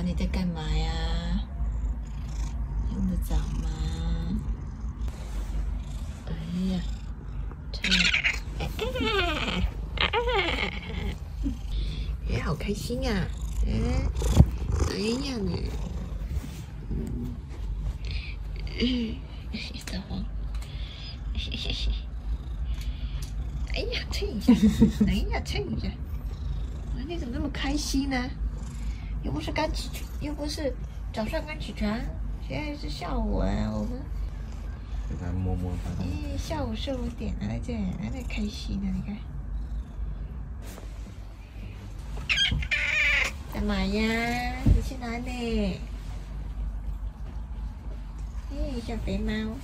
啊，你在干嘛呀？用得着吗？哎呀，这哎，好开心啊！哎呀呢，小黄，哎呀，蹭一下，哎呀，蹭一下，啊，你怎么那么开心呢？ 又不是刚起床，又不是早上刚起床，现在是下午啊，我们。给他摸摸它。咦，下午4、5点了，这还在开心呢，你看。干嘛呀？你去哪里？咦，小肥猫。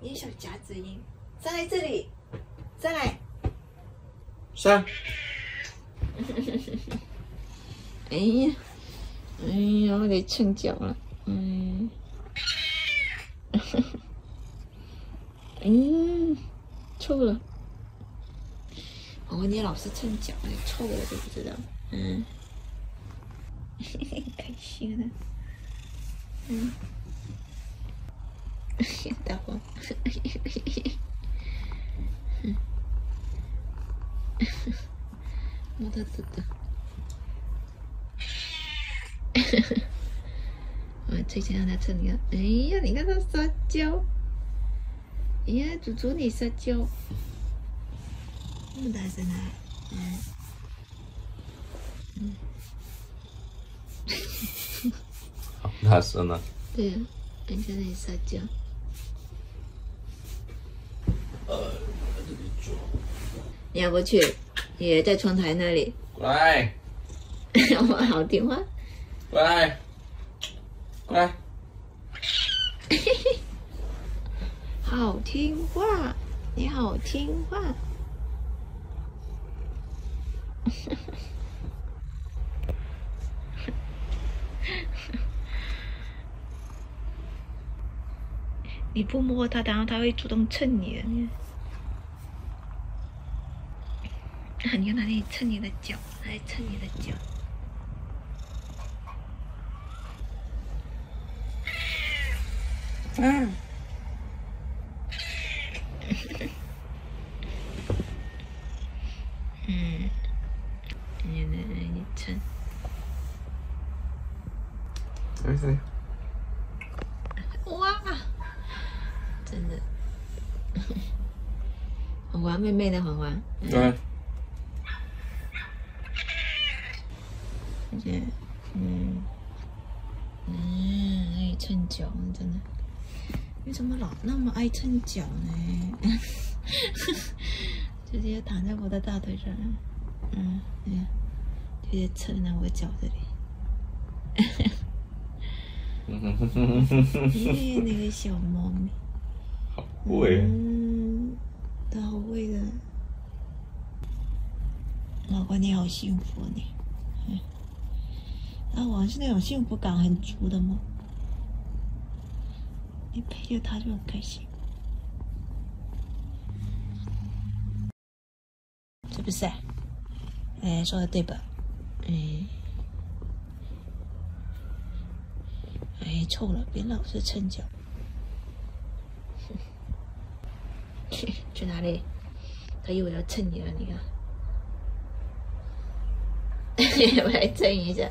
你小夹子音。 站在这里，再来。上。哎呀，哎呀，我得蹭脚了。嗯。嗯，臭了。哦，你老是蹭脚，你臭了就不知道。嗯。嘿嘿，开心了。嗯。大黄。摸到这个，我最近让他吃你看，哎呀，你看他撒娇，哎呀，祖祖你撒娇，那么大声啊，嗯，好大声啊，对呀，人家在撒娇，你要不去？ 也在窗台那里。过来。我好听话。过来。过来。好听话，你好听话。你不摸它，然后它会主动蹭你的。 你看，它在蹭你的脚，它在蹭你的脚。嗯。嗯。你蹭。没事。哇！真的。黄黄妹妹的黄黄。对。 爱蹭脚，真的，你怎么老那么爱蹭脚呢？直接躺在我的大腿上，嗯，你看，直接蹭到我脚这里。咦，那个小猫咪，好会，嗯，它好会的，老公你好幸福你。 啊，我是那种幸福感很足的猫，你陪着它就很开心，是不是？哎，说的对吧？哎，哎，臭了，别老是蹭脚。去哪里？它一会要蹭你了，你看。 我来蹭一下，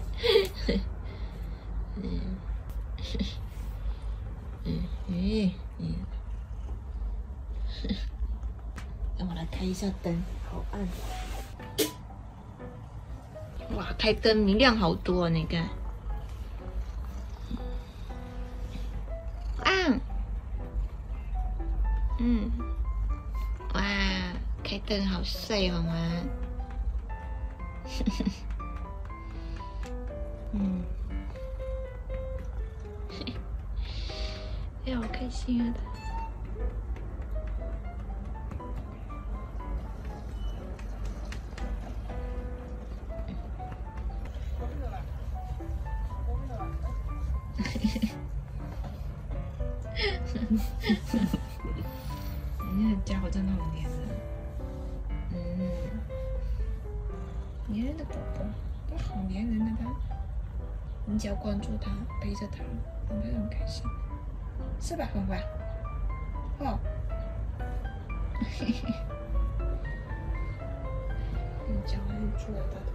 让我来开一下灯，好暗。哇，开灯明亮好多，你看。啊，嗯，哇，开灯好帅哦，妈。 嗯，哎呀，好开心啊！人家家伙真的很厉害。都好粘人的他，你只要关注他，陪着他，你会很开心，是吧，欢欢？哦，嘿嘿，你讲话又出来大头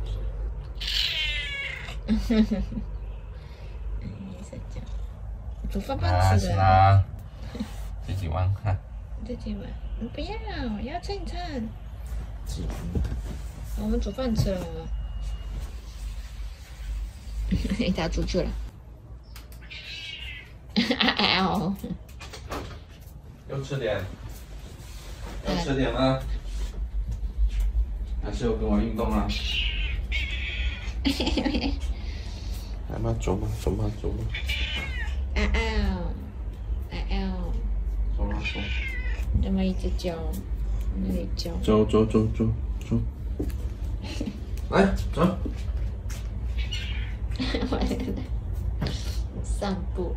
声，呵呵呵，你在讲，煮饭饭吃的啊，这几万哈，这几万，你不要，要蹭蹭。 我们煮饭吃了吗？他出去了。哎呦！要吃点？要吃点吗？还是要跟我运动啊？来嘛，走嘛，走嘛，走嘛。哎呦！哎呦！走嘛走。这么一直叫。 走走走走走，来走。我来散步。